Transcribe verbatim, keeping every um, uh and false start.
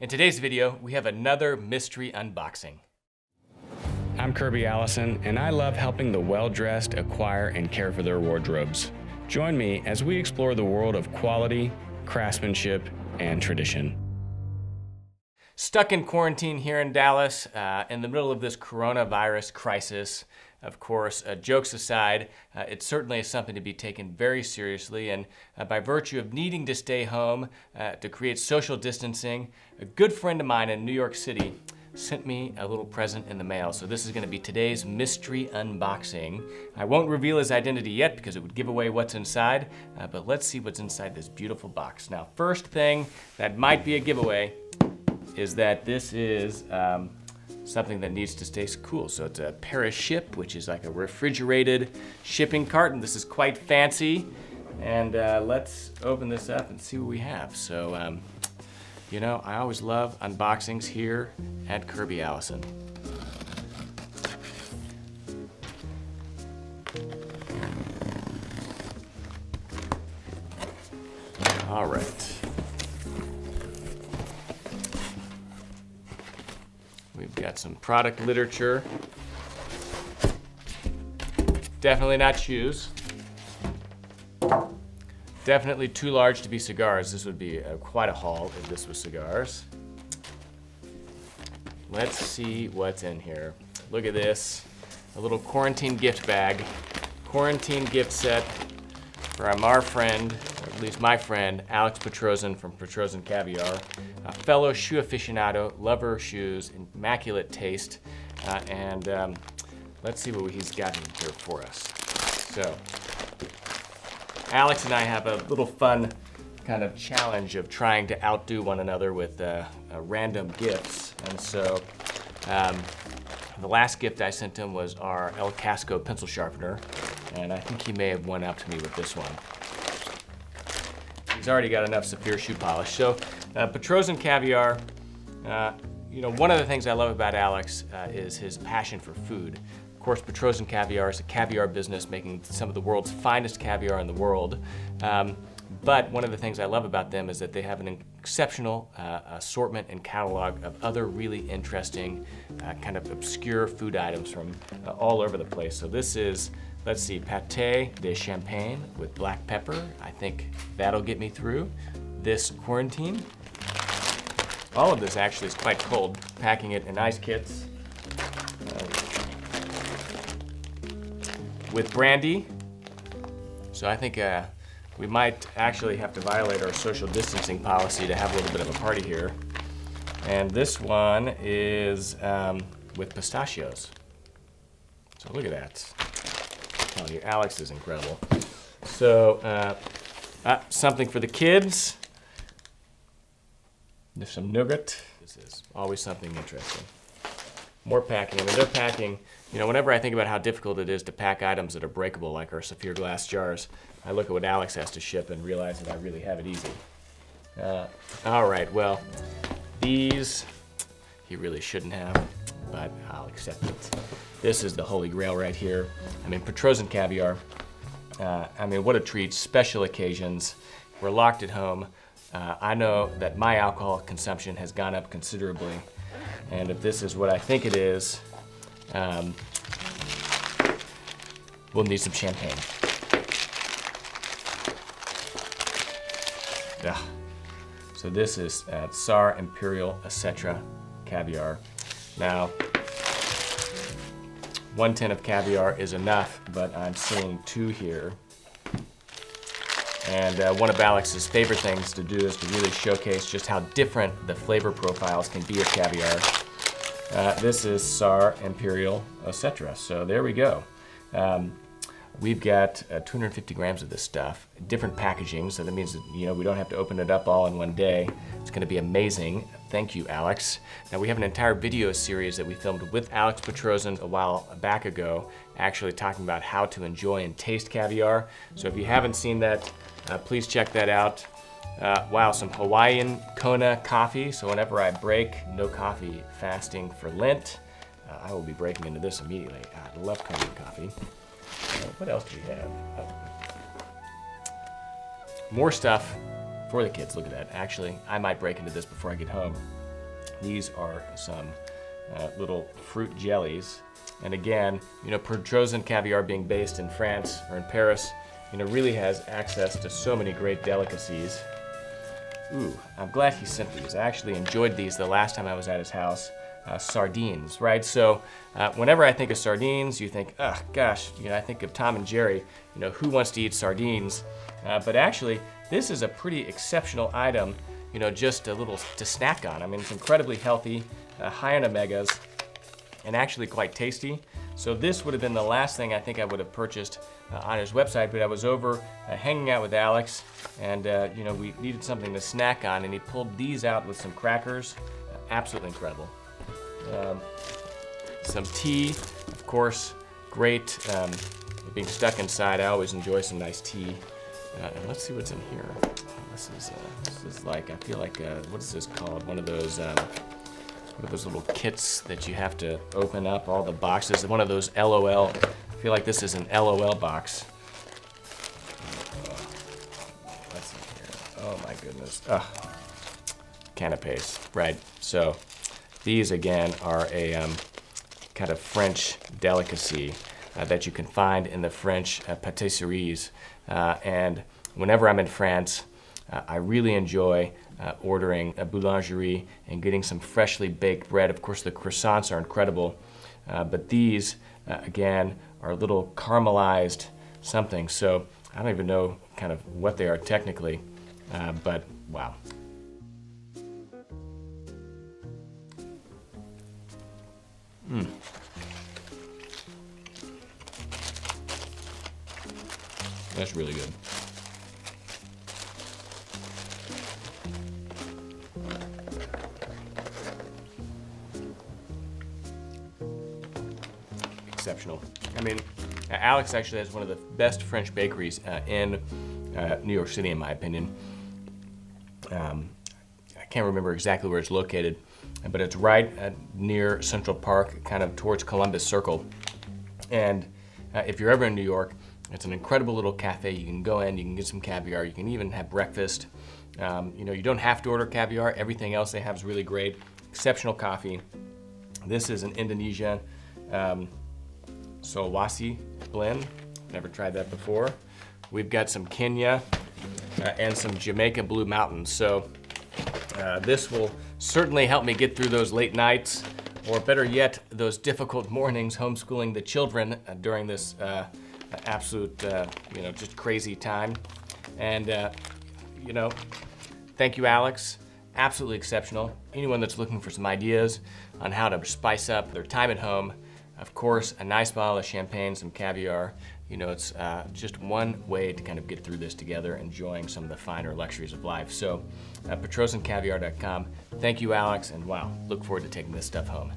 In today's video, we have another mystery unboxing. I'm Kirby Allison, and I love helping the well-dressed acquire and care for their wardrobes. Join me as we explore the world of quality, craftsmanship, and tradition. Stuck in quarantine here in Dallas, uh, in the middle of this coronavirus crisis. Of course, uh, jokes aside, uh, it certainly is something to be taken very seriously, and uh, by virtue of needing to stay home uh, to create social distancing, a good friend of mine in New York City sent me a little present in the mail. So this is gonna be today's mystery unboxing. I won't reveal his identity yet because it would give away what's inside, uh, but let's see what's inside this beautiful box. Now, first thing that might be a giveaway is that this is um, something that needs to stay cool. So it's a Petrossian, which is like a refrigerated shipping carton. This is quite fancy. And uh, let's open this up and see what we have. So, um, you know, I always love unboxings here at Kirby Allison. All right. We've got some product literature. Definitely not shoes. Definitely too large to be cigars. This would be a, quite a haul if this was cigars. Let's see what's in here. Look at this, a little quarantine gift bag. Quarantine gift set from our friend, or at least my friend, Alex Petrossian from Petrossian Caviar. A fellow shoe aficionado, lover of shoes, immaculate taste. Uh, and um, let's see what he's got in here for us. So. Alex and I have a little fun kind of challenge of trying to outdo one another with uh, uh, random gifts. And so um, the last gift I sent him was our El Casco pencil sharpener. And I think he may have won out to me with this one. He's already got enough Saphir shoe polish. So uh, Petrossian Caviar, uh, you know, one of the things I love about Alex uh, is his passion for food. Of course, Petrossian Caviar is a caviar business making some of the world's finest caviar in the world. Um, but one of the things I love about them is that they have an exceptional uh, assortment and catalog of other really interesting, uh, kind of obscure food items from uh, all over the place. So this is, let's see, pâté de champagne with black pepper. I think that'll get me through this quarantine. All of this actually is quite cold, packing it in ice kits. With brandy. So I think uh, we might actually have to violate our social distancing policy to have a little bit of a party here. And this one is um, with pistachios. So look at that. Oh, your Alex is incredible. So uh, uh, something for the kids. There's some nougat. This is always something interesting. More packing. I mean, they're packing, you know, whenever I think about how difficult it is to pack items that are breakable, like our Saphir glass jars, I look at what Alex has to ship and realize that I really have it easy. Uh, all right, well, these he really shouldn't have, but I'll accept it. This is the holy grail right here. I mean, Petrossian Caviar. Uh, I mean, what a treat, special occasions. We're locked at home. Uh, I know that my alcohol consumption has gone up considerably. And if this is what I think it is, um, we'll need some champagne. Ugh. So this is uh, Tsar Imperial et cetera caviar. Now, one tin of caviar is enough, but I'm seeing two here. And uh, one of Alex's favorite things to do is to really showcase just how different the flavor profiles can be of caviar. Uh, this is Tsar Imperial, et cetera. So there we go. Um, we've got uh, two hundred fifty grams of this stuff, different packaging, so that means that, you know, we don't have to open it up all in one day. It's gonna be amazing. Thank you, Alex. Now, we have an entire video series that we filmed with Alex Petrossian a while back ago, actually talking about how to enjoy and taste caviar. So if you haven't seen that, Uh, please check that out. Uh, wow, some Hawaiian Kona coffee. So whenever I break no coffee fasting for Lent, uh, I will be breaking into this immediately. I love Kona coffee. Uh, what else do we have? Oh. More stuff for the kids, look at that. Actually, I might break into this before I get home. These are some uh, little fruit jellies. And again, you know, Petrossian Caviar being based in France or in Paris, you know, really has access to so many great delicacies. Ooh, I'm glad he sent these. I actually enjoyed these the last time I was at his house. Uh, sardines, right? So uh, whenever I think of sardines, you think, oh gosh, you know, I think of Tom and Jerry, you know, who wants to eat sardines? Uh, but actually, this is a pretty exceptional item, you know, just a little to snack on. I mean, it's incredibly healthy, uh, high in omegas, and actually quite tasty. So this would have been the last thing I think I would have purchased uh, on his website, but I was over uh, hanging out with Alex, and uh, you know, we needed something to snack on, and he pulled these out with some crackers. Uh, absolutely incredible. Um, some tea, of course, great. Um, being stuck inside, I always enjoy some nice tea. Uh, and let's see what's in here. This is, uh, this is like, I feel like, uh, what's this called? One of those, um, one of those little kits that you have to open up all the boxes. One of those L O L. I feel like this is an L O L box. Uh, what's in here? Oh my goodness. Oh. Canapes, right? So. These, again, are a um, kind of French delicacy uh, that you can find in the French uh, pâtisseries. Uh, and whenever I'm in France, uh, I really enjoy uh, ordering a boulangerie and getting some freshly baked bread. Of course, the croissants are incredible, uh, but these, uh, again, are little caramelized something. So I don't even know kind of what they are technically, uh, but wow. Mm. That's really good. Exceptional. I mean, Alex actually has one of the best French bakeries uh, in uh, New York City, in my opinion. Um, I can't remember exactly where it's located, but it's right at near Central Park, kind of towards Columbus Circle. And uh, if you're ever in New York, it's an incredible little cafe. You can go in, you can get some caviar, you can even have breakfast. Um, you know, you don't have to order caviar. Everything else they have is really great. Exceptional coffee. This is an Indonesian um, Sulawesi blend. Never tried that before. We've got some Kenya uh, and some Jamaica Blue Mountains. So uh, this will certainly helped me get through those late nights, or better yet, those difficult mornings homeschooling the children during this uh, absolute, uh, you know, just crazy time. And, uh, you know, thank you, Alex. Absolutely exceptional. Anyone that's looking for some ideas on how to spice up their time at home, of course, a nice bottle of champagne, some caviar. You know, it's uh, just one way to kind of get through this together, enjoying some of the finer luxuries of life. So, uh, Petrossian Caviar dot com. Thank you, Alex, and wow, look forward to taking this stuff home.